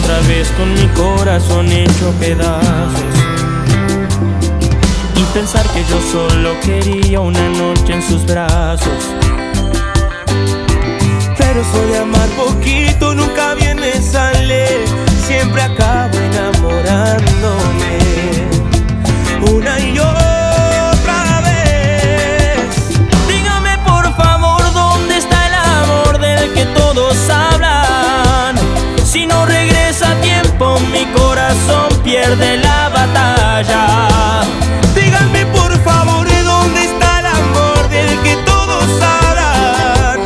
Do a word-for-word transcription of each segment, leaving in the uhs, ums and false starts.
otra vez con mi corazón hecho pedazos. Y pensar que yo solo quería una noche en sus brazos. Pero eso de amar poquito nunca bien me sale, siempre acabo enamorándome una y otra. Mi corazón pierde la batalla. Díganme por favor dónde está el amor del que todos hablan.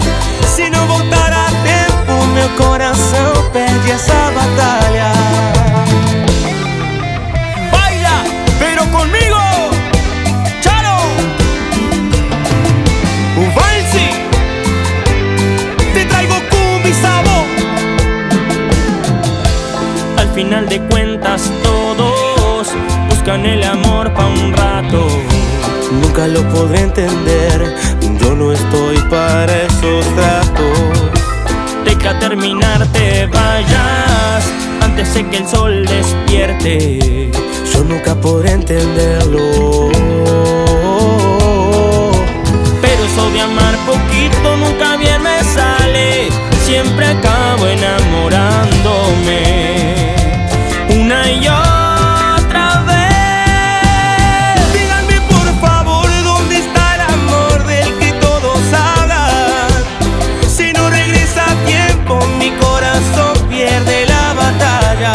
Si no voltara a tiempo mi corazón perdió esa batalla. Baila, pero conmigo, Charo. Un valsi. Te traigo cumbia y sabor. Al final de cuentas todos buscan el amor pa' un rato. Nunca lo podré entender, yo no estoy para esos tratos. De que a terminar te vayas, antes de que el sol despierte. Yo nunca podré entenderlo. Pero eso de amar poquito nunca bien me sale, siempre acabo enamorándome una y otra vez. Díganme por favor dónde está el amor del que todos hablan. Si no regresa a tiempo mi corazón pierde la batalla.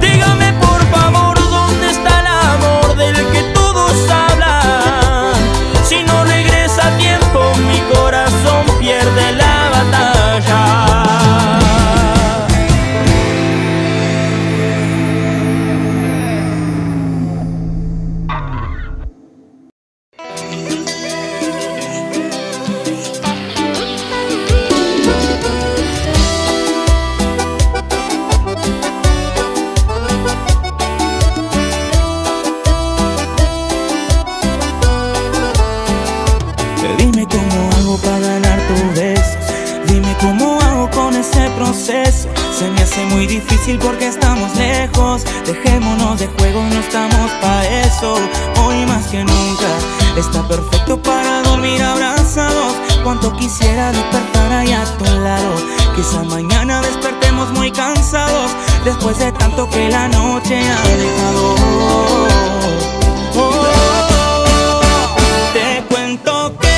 Díganme por favor dónde está el amor del que todos hablan. Si no regresa a tiempo mi corazón pierde la batalla. Porque estamos lejos, dejémonos de juegos, no estamos pa' eso. Hoy más que nunca está perfecto para dormir abrazados. Cuanto quisiera despertar ahí a tu lado. Quizá mañana despertemos muy cansados, después de tanto que la noche ha dejado. Oh, oh, oh. Te cuento que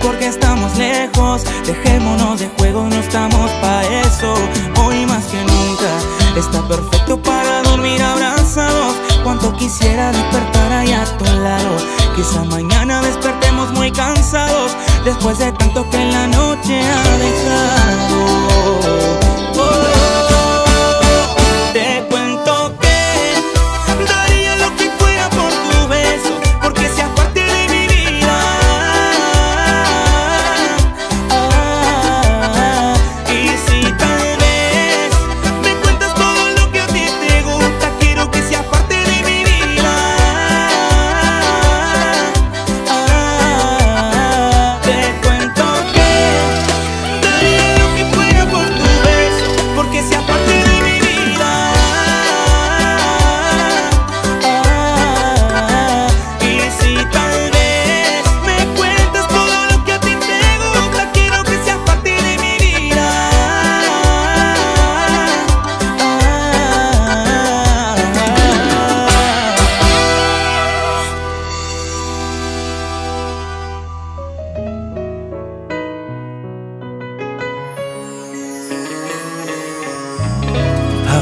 porque estamos lejos, dejémonos de juegos, no estamos pa' eso. Hoy más que nunca está perfecto para dormir abrazados. Cuanto quisiera despertar ahí a tu lado. Quizá mañana despertemos muy cansados, después de tanto que la noche ha dejado. Te cuento que daría lo que fuera por tu beso.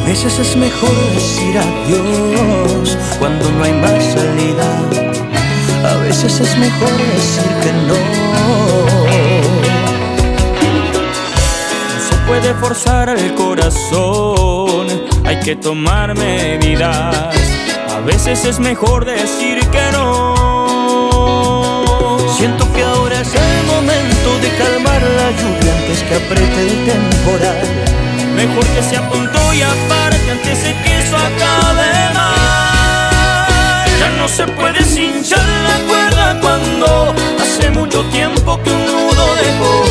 A veces es mejor decir adiós cuando no hay más salida. A veces es mejor decir que no. No se puede forzar el corazón, hay que tomar medidas. A veces es mejor decir que no. Siento que ahora es el momento de calmar la lluvia antes que apriete el temporal. Mejor que se apuntó y aparte antes de que eso acabe mal. Ya no se puede cinchar la cuerda cuando hace mucho tiempo que un nudo dejó.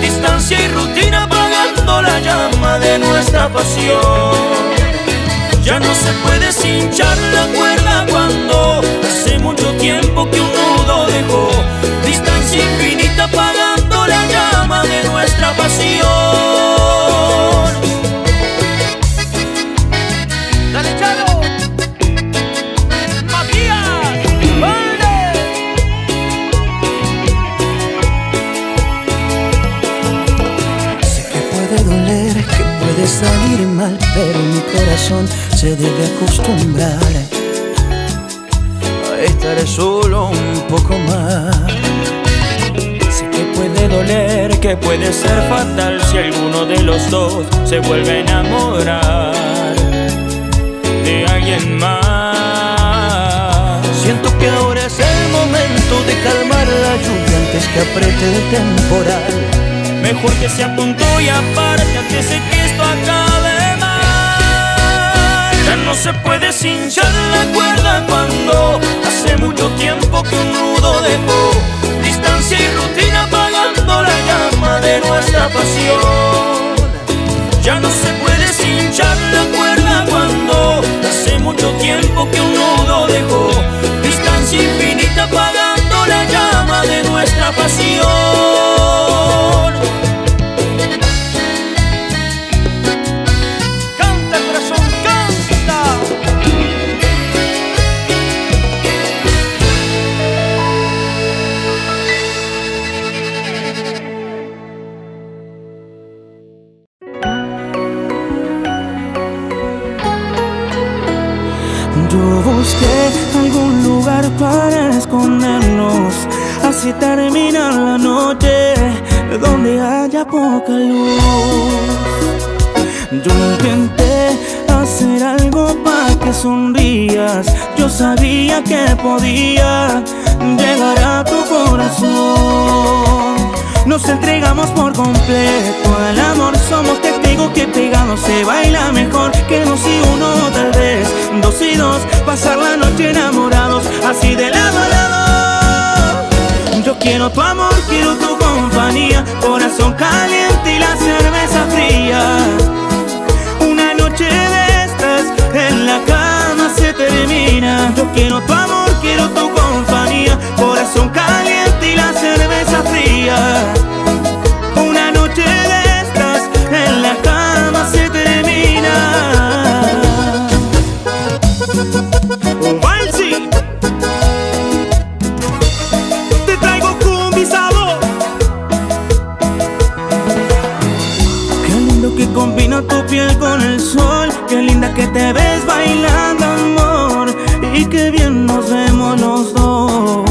Distancia y rutina apagando la llama de nuestra pasión. Ya no se puede cinchar la cuerda cuando hace mucho tiempo que un nudo dejó. Distancia infinita apagando la llama de nuestra pasión. Salir mal, pero mi corazón se debe acostumbrar a estar solo un poco más. Sé que puede doler, que puede ser fatal si alguno de los dos se vuelve a enamorar de alguien más. Siento que ahora es el momento de calmar la lluvia antes que apriete el temporal. Mejor que se apuntó y aparte antes de que esto acabe mal. Ya no se puede cinchar la cuerda cuando hace mucho tiempo que un nudo dejó. Distancia y rutina apagando la llama de nuestra pasión. Ya no se puede cinchar la cuerda cuando hace mucho tiempo que un nudo dejó. Distancia infinita apagando la llama de nuestra pasión. Busqué algún lugar para escondernos, así termina la noche donde haya poca luz. Yo intenté hacer algo para que sonrías, yo sabía que podía llegar a tu corazón. Nos entregamos por completo al amor, somos testigos que pegado se baila mejor que dos y uno, tal vez dos y dos, pasar la noche enamorados, así de lado a lado. Yo quiero tu amor, quiero tu compañía, corazón caliente y la cerveza fría. Una noche de estas en la cama se termina. Yo quiero tu amor, quiero tu compañía, corazón caliente y la cerveza fría. Una noche de estas en la cama se termina. Valsi, te traigo cumbi sabor. Qué lindo que combina tu piel con el sol, qué linda que te ves bailando amor, y qué bien nos vemos los dos.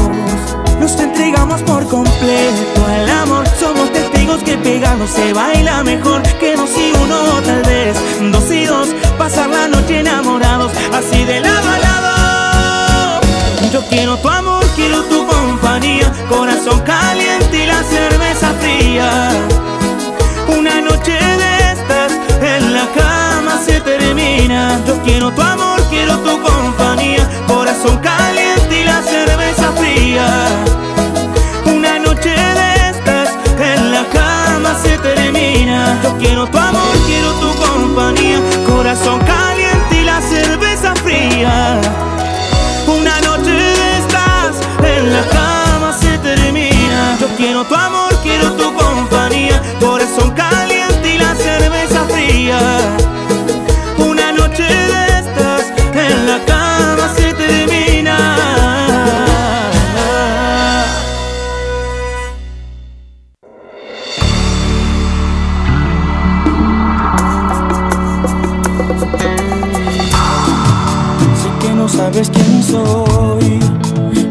Nos entregamos por completo al amor, somos testigos que pegados se baila mejor que dos y uno, tal vez dos y dos, pasar la noche enamorados, así de lado a lado. Yo quiero tu amor, quiero tu compañía, corazón caliente y la cerveza fría. Una noche de estas en la cama se termina. Yo quiero tu amor, quiero tu compañía, corazón caliente y la cerveza fría. Una noche de estas en la cama se termina. Yo quiero tu amor, quiero tu compañía, corazón sabes quién soy,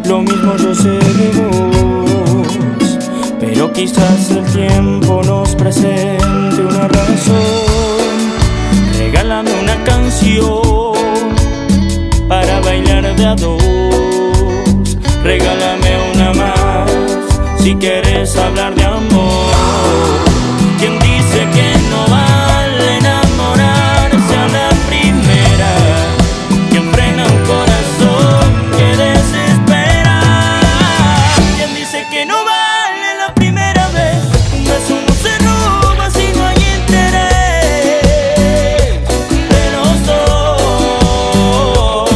lo mismo yo sé de vos, pero quizás el tiempo nos presente una razón. Regálame una canción para bailar de a dos, regálame una más si quieres hablar de amor. ¿Quién dice que no vale enamorarse a la primera? ¿Quién frena un corazón que desespera? ¿Quién dice que no vale la primera vez? Un beso no se roba si no hay interés de los dos.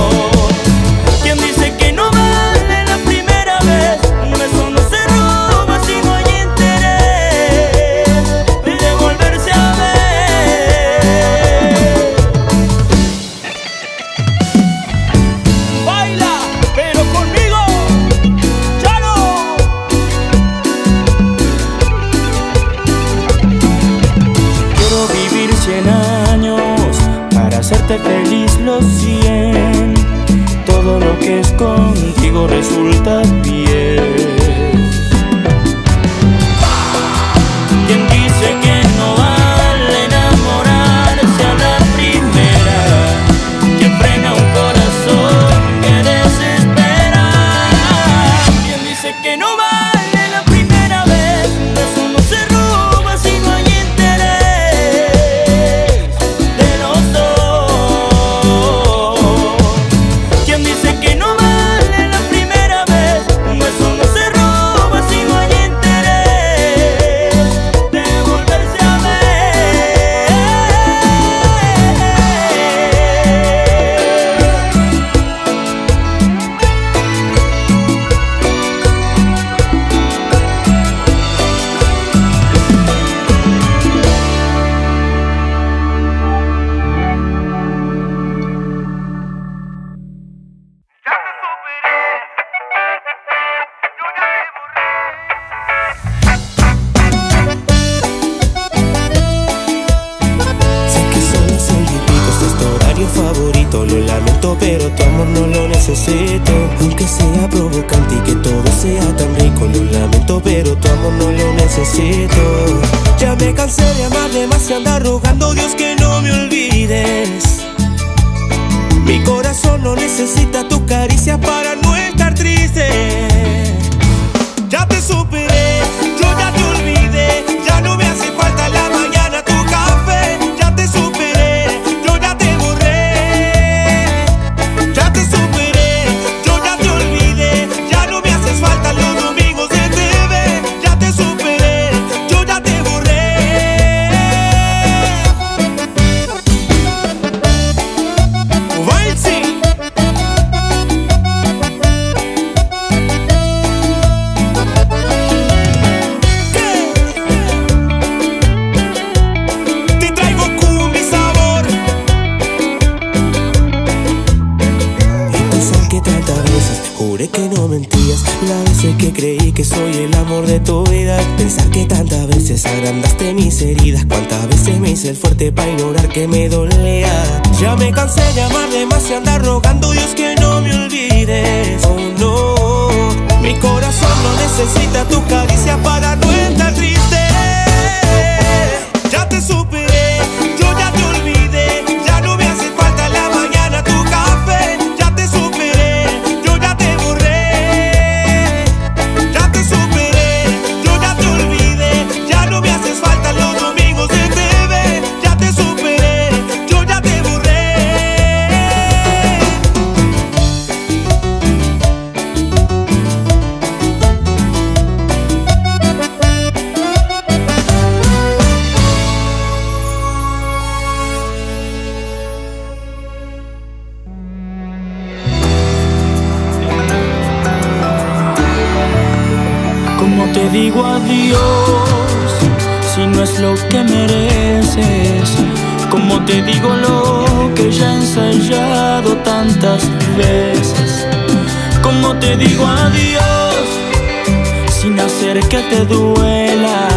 ¿Quién dice que no vale la primera vez? Un beso no se roba si no hay interés de volverse a ver. Baila, pero conmigo, Charo. Quiero vivir cien años para hacerte feliz los cien. Todo lo que es contigo resulta bien. ¿Quién dice que no vale enamorarse a la primera? ¿Quién frena un corazón que desespera? ¿Quién dice que no vale la primera vez? Un beso no se roba si no hay interés de los dos. ¿Quién dice que no vale la primera vez? Un beso no se roba si no hay interés de volverse a ver. Ya te superé, yo ya te borré. Sé que son las olviditas de este horario favorito. Lo lamento, pero tu amor no lo necesito. Aunque sea provocante y que todo sea tan rico. Lo lamento, pero tu amor no lo necesito. Ya me cansé de amar de más y andar rogando a Dios que no me olvides. Mi corazón no necesita tu caricia para no estar triste. Ya te superé, yo ya te olvidé, ya no me hace falta en la mañana tu café. Ya te superé, yo ya te borré. Ya te superé, yo ya te olvidé, ya no me haces falta los domingos de T V. Ya te superé, yo ya te borré. Valsi. Te traigo cumbia y sabor. Y pensar que tantas veces juré que no mentías, las veces que creí que soy el amor de tu vida. Pensar que tantas veces agrandaste mis heridas, cuántas veces me hice el fuerte para ignorar que me dolía. Ya me cansé de amar de más y andar rogando Dios que no me olvides. Oh no, mi corazón no necesita tu caricia para no estar triste. Ya te superé, yo ya te olvidé, ya no me hace falta en la mañana tu café. Ya te superé, yo ya te borré. Ya te superé, yo ya te olvidé, ya no me haces falta los domingos de T V. Ya te superé, yo ya te borré. ¿Cómo te digo adiós si no es lo que mereces? ¿Cómo te digo lo que ya he ensayado tantas veces? ¿Cómo te digo adiós sin hacer que te duela?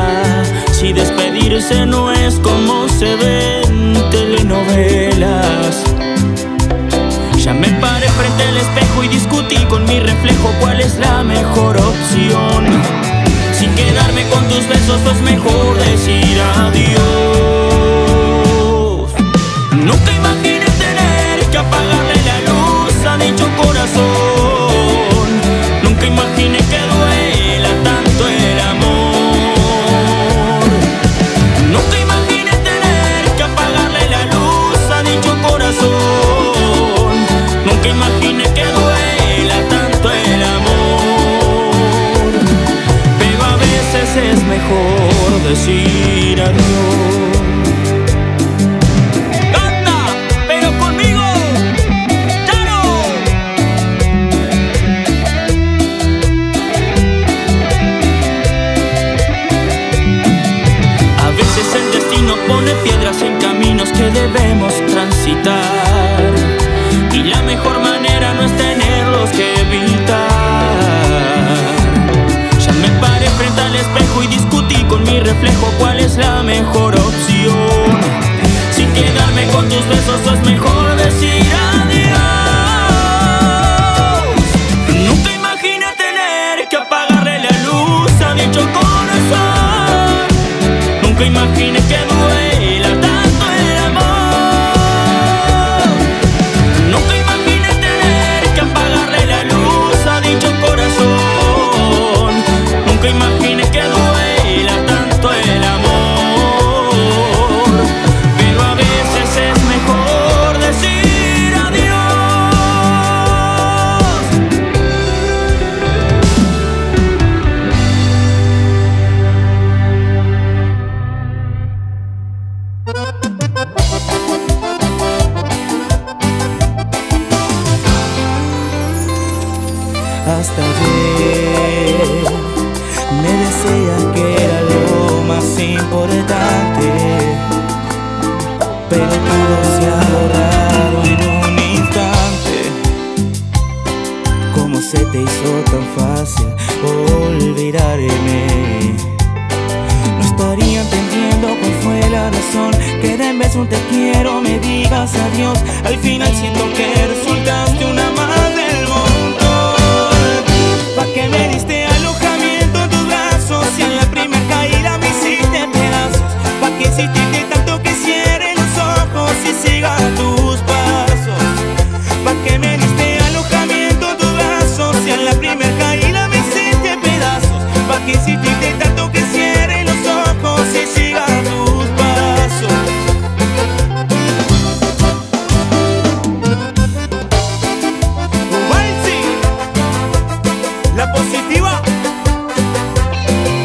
Si despedirse no es como se ve en telenovelas. Ya me paré frente al espejo y discutí con mi reflejo cuál es la mejor opción. Sin quedarme con tus besos es mejor decir adiós. Nunca imaginé tener que apagarle la luz a dicho corazón. Nunca imaginé que duela tanto el amor. Nunca imaginé tener que apagarle la luz a dicho corazón. Nunca imaginé que duela tanto el amor. Pero a veces es mejor decir adiós. ¡Canta! ¡Pero conmigo! ¡Claro! A veces el destino pone piedras en caminos que debemos transitar, y la mejor manera no es tenerlos que evitar. Ya me paré frente al espejo y discutí con mi reflejo cuál es la mejor opción. Sin quedarme con tus besos es mejor decir adiós. Nunca imaginé tener que apagarle la luz a dicho corazón. Nunca imaginé que duela tanto el amor. Nunca imaginé que duela tanto el amor, pero a veces es mejor decir adiós. Hasta ayer me decían que era lo más importante, pero todo se ha borrado en un instante. ¿Cómo se te hizo tan fácil olvidarme? No estaría entendiendo cuál fue la razón que de en vez de un te quiero me digas adiós. Al final siento que resultaste una más del montón. ¿Pa' qué me diste? Si en la primera caída me hiciste pedazos, ¿pa' qué insististe tanto que cierre los ojos y siga tus pasos? ¿Pa' qué me diste alojamiento en tus brazos? Si en la primera caída me hiciste pedazos, ¿pa' qué insististe tanto que cierre los ojos y siga tus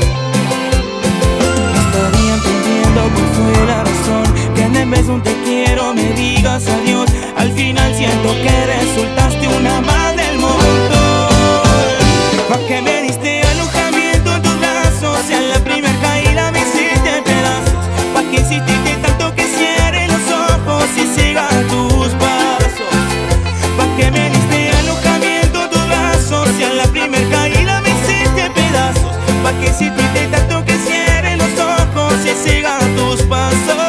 pasos? Adiós, al final siento que resultaste una más del montón. ¿Pa' qué me diste alojamiento en tus brazos? Si en la primera caída me hiciste pedazos, ¿pa' qué insististe tanto que cierre los ojos y siga tus pasos? ¿Pa' qué me diste alojamiento en tus brazos? Si en la primera caída me hiciste pedazos, ¿pa' qué insististe tanto que cierre los ojos y siga tus pasos?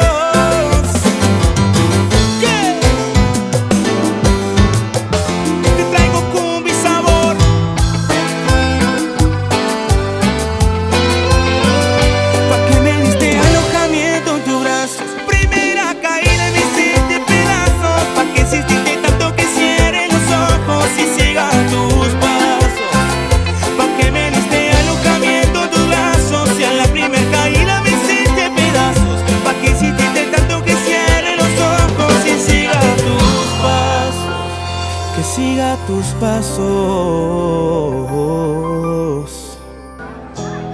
Siga tus pasos.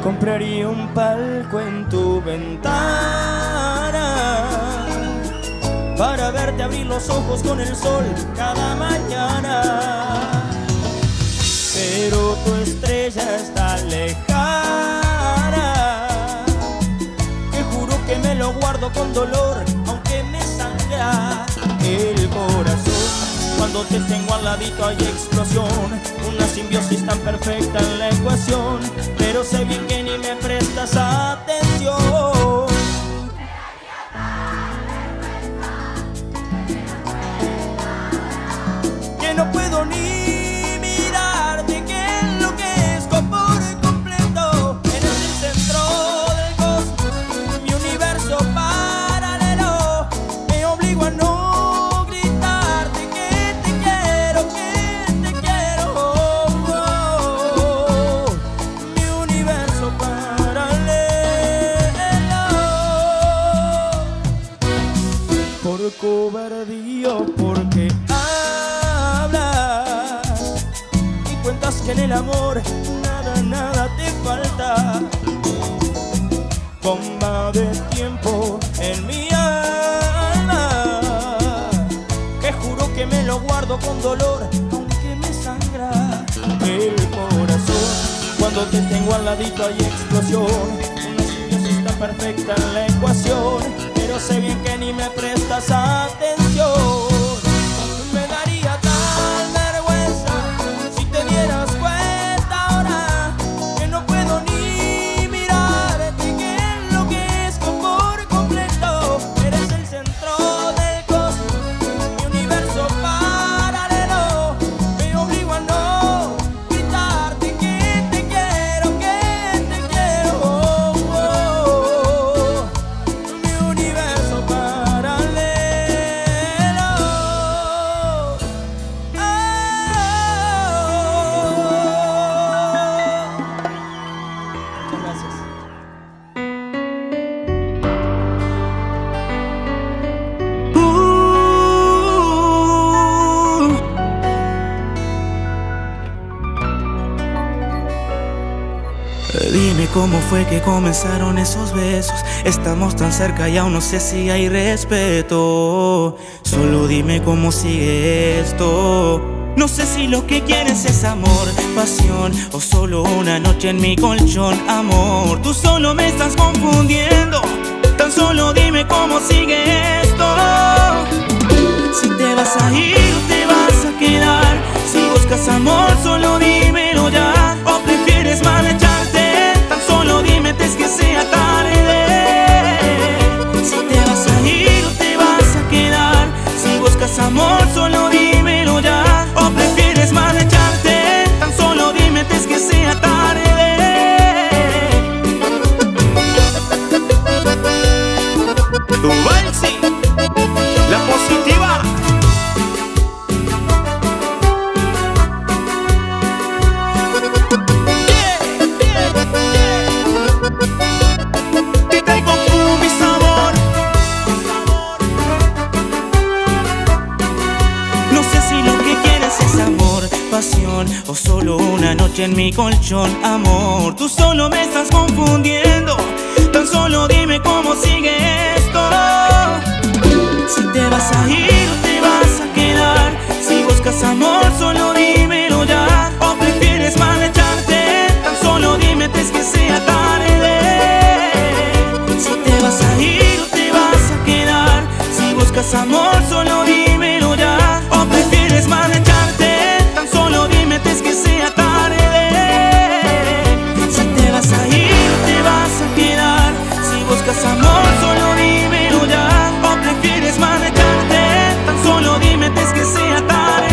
Compraría un palco en tu ventana para verte abrir los ojos con el sol cada mañana. Pero tu estrella está lejana, que juro que me lo guardo con dolor, aunque me sangra el corazón. Cuando te tengo al ladito hay explosión, una simbiosis tan perfecta en la ecuación, pero sé bien que ni me prestas atención. Que no puedo ni que en el amor nada, nada te falta. Bomba de tiempo en mi alma, que juro que me lo guardo con dolor, aunque me sangra el corazón. Cuando te tengo al ladito hay explosión. Perfecta en la ecuación, pero sé bien que ni me prestas atención. Me daría tal vergüenza si te dieras cuenta ahora que no puedo ni mirarte, que enloquezco por completo. Eres el centro del cosmos, mi universo paralelo. Me obligo a no gritarte que te quiero, que te quiero. Oh, oh. Dime cómo fue que comenzaron esos besos. Estamos tan cerca y aún no sé si hay respeto. Solo dime cómo sigue esto. No sé si lo que quieres es amor, pasión o solo una noche en mi colchón. Amor, tú solo me estás confundiendo. Tan solo dime cómo sigue esto. Si te vas a ir o te vas a quedar, si buscas amor solo dímelo ya, o prefieres marcharte. Solo dime antes que sea tarde. Si te vas a ir o te vas a quedar, si buscas amor solo dímelo ya, o prefieres marcharte. Tan solo dime antes que sea tarde. Duvalsi, la positiva. O solo una noche en mi colchón, amor, tú solo me estás confundiendo. Tan solo dime cómo sigue esto. Si te vas a ir o te vas a quedar, si buscas amor solo dímelo ya, o prefieres marcharte. Tan solo dime antes que sea tarde. Si te vas a ir o te vas a quedar, si buscas amor solo dímelo ya, o prefieres marcharte. Solo dime antes que sea tarde. Si te vas a ir o te vas a quedar, si buscas amor solo dímelo ya, o prefieres marcharte. Tan solo dime antes que sea tarde.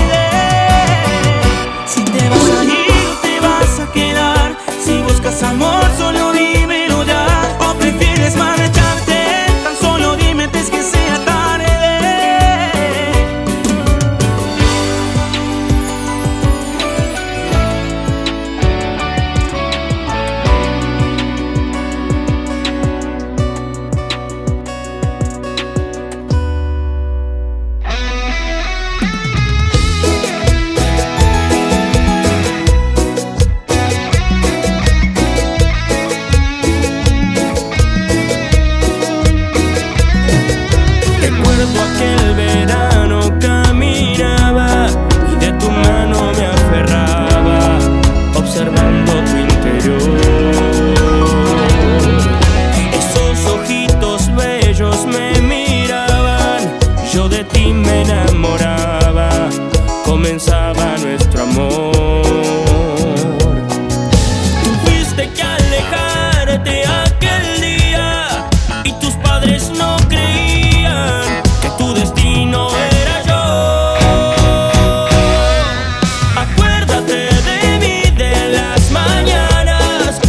Si te vas a ir o te vas a quedar, si buscas amor solo dímelo ya, o prefieres marcharte. Tan solo dime antes que sea tarde. Acuérdate de mí de las mañanas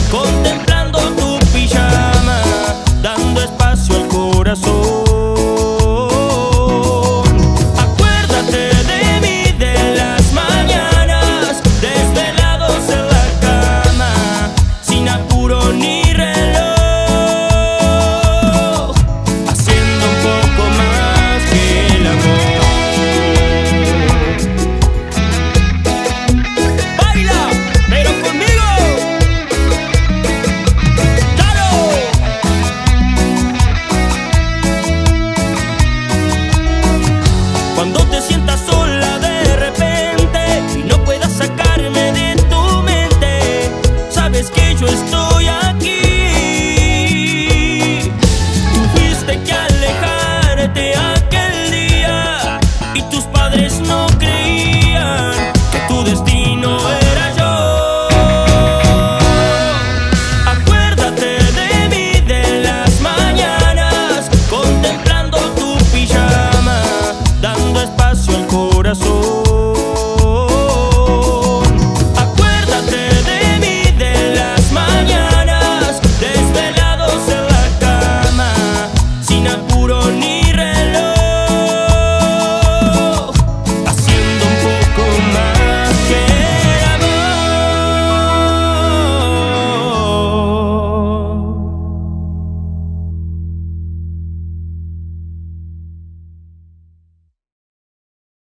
padres no creen.